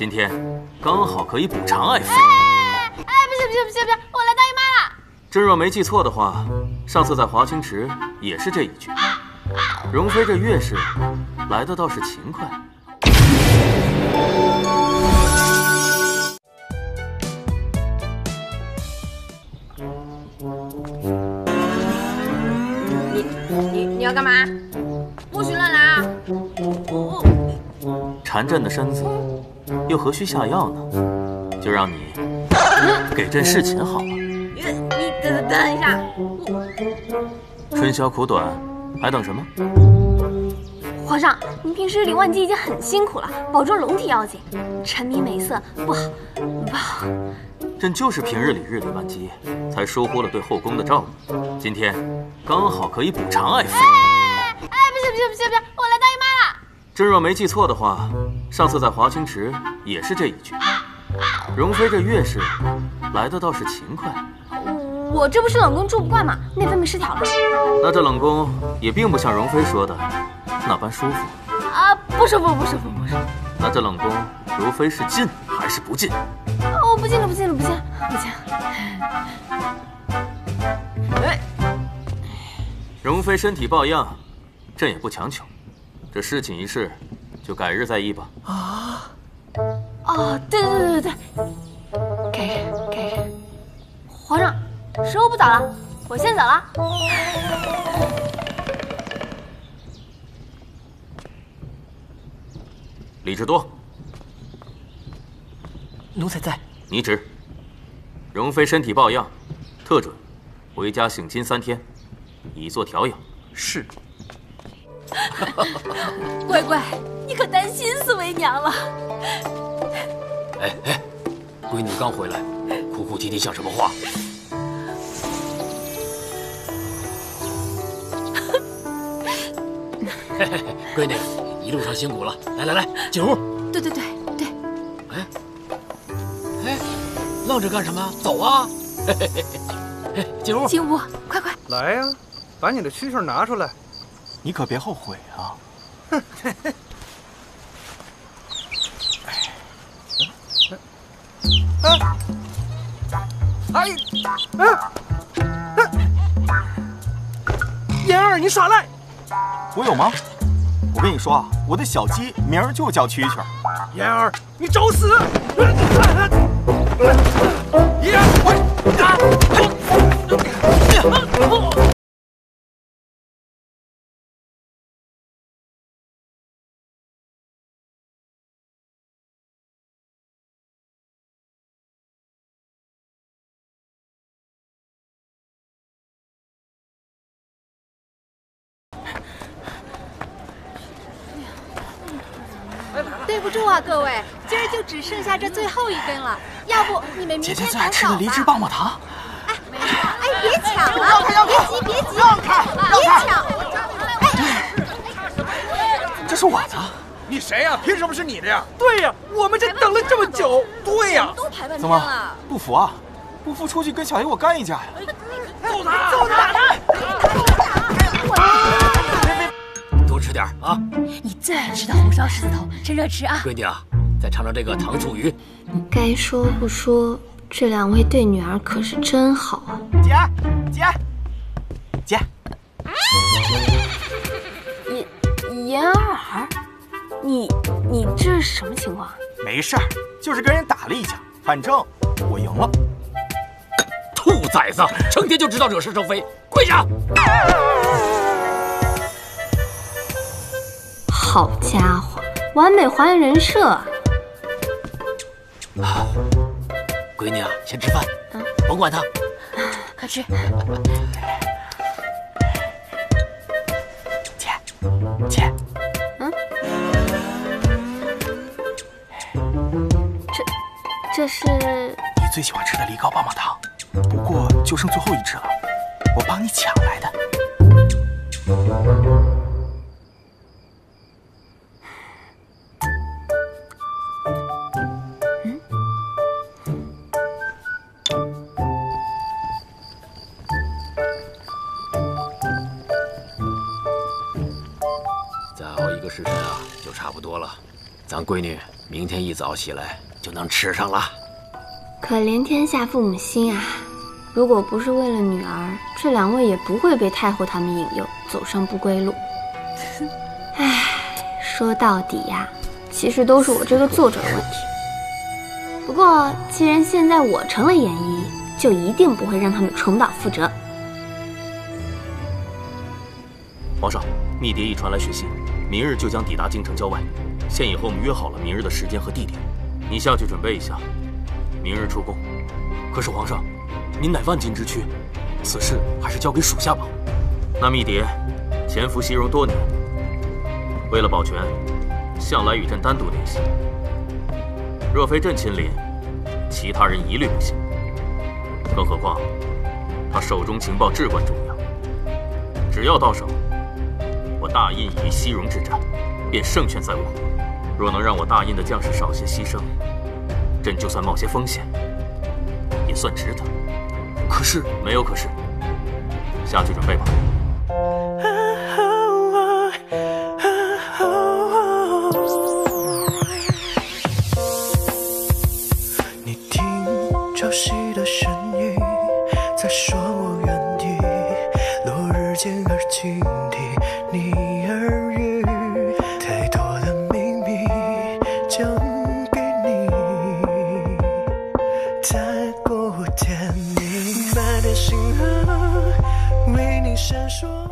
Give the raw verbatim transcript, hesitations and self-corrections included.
今天刚好可以补偿爱妃。哎，哎，不行不行不行不行，我来大姨妈了。朕若没记错的话，上次在华清池也是这一句。容妃这月事来的倒是勤快。 你你要干嘛？不许乱来啊！缠朕的身子，又何须下药呢？就让你给朕侍寝好了。你等等一下，春宵苦短，还等什么？皇上，您平时领万机已经很辛苦了，保重龙体要紧，沉迷美色不好不好。 朕就是平日里日理万机，才疏忽了对后宫的照顾。今天刚好可以补偿爱妃。哎，哎，不行不行不行不行，我来大姨妈了。朕若没记错的话，上次在华清池也是这一句。容妃这月事来的倒是勤快。我这不是冷宫住不惯嘛，内分泌失调了。那这冷宫也并不像容妃说的那般舒服。啊，不舒服不舒服不舒服。那这冷宫，如妃是进还是不进？ 哦，不进了，不进了，不进，不进。哎，容妃身体抱恙，朕也不强求。这侍寝一事，就改日再议吧。啊，哦，对对对对对，改日改日。皇上，时候不早了，我先走了。李智多。 奴才在。拟旨：容妃身体抱恙，特准回家省亲三天，以作调养。是。乖乖，你可担心四为娘了。哎哎，闺女刚回来，哭哭啼啼像什么话？嘿嘿嘿，闺女，一路上辛苦了。来来来，进屋。对对对对。哎。 愣着干什么？走啊！嘿嘿嘿，进屋，进屋，快快来呀、啊！把你的蛐蛐拿出来，你可别后悔啊！哼，哎，哎，哎，妍儿，你耍赖！我有吗？我跟你说啊，我的小鸡名儿就叫蛐蛐。妍儿，你找死！ 爷，我打！对不住啊，各位，今儿就只剩下这最后一根了。 要不你们明天早上吃个梨汁棒棒糖。哎哎，别抢了！别急别急，让开！别抢！哎，这是我的。你谁呀？凭什么是你的呀？对呀，我们这等了这么久。对呀，都排半天了。不服啊？不服出去跟小姨我干一架呀！揍他！揍他！打他！多吃点啊！你最爱吃的红烧狮子头，趁热吃啊！闺女啊。 再尝尝这个糖醋鱼。该说不说，这两位对女儿可是真好啊！姐，姐，姐，妍妍儿，你你这是什么情况？没事儿，就是跟人打了一架，反正我赢了。兔崽子，成天就知道惹是生非，跪下！好家伙，完美还原人设啊！ 啊，闺女啊，先吃饭，嗯、甭管他，快吃。姐，姐，嗯，这这是你最喜欢吃的梨膏棒棒糖，不过就剩最后一只了，我帮你抢来的。闺女，明天一早起来就能吃上了。可怜天下父母心啊！如果不是为了女儿，这两位也不会被太后他们引诱走上不归路。唉，说到底呀、啊，其实都是我这个作者的问题。不过，既然现在我成了颜一，就一定不会让他们重蹈覆辙。皇上，密谍已传来讯息，明日就将抵达京城郊外。现已和我们约好了明日的时间和地点，你下去准备一下，明日出宫。可是皇上， 您乃万金之躯，此事还是交给属下吧。那密谍潜伏西戎多年，为了保全，向来与朕单独联系。若非朕亲临，其他人一律不行。更何况，他手中情报至关重要，只要到手，我大印与西戎之战便胜券在握。若能让我大印的将士少些牺牲，朕就算冒些风险，也算值得。 可是没有可是，下去准备吧。你听潮汐的声音，在说我愿意落日间而静听你耳语，太多的秘密讲给你，太过甜蜜。 心啊，为你闪烁。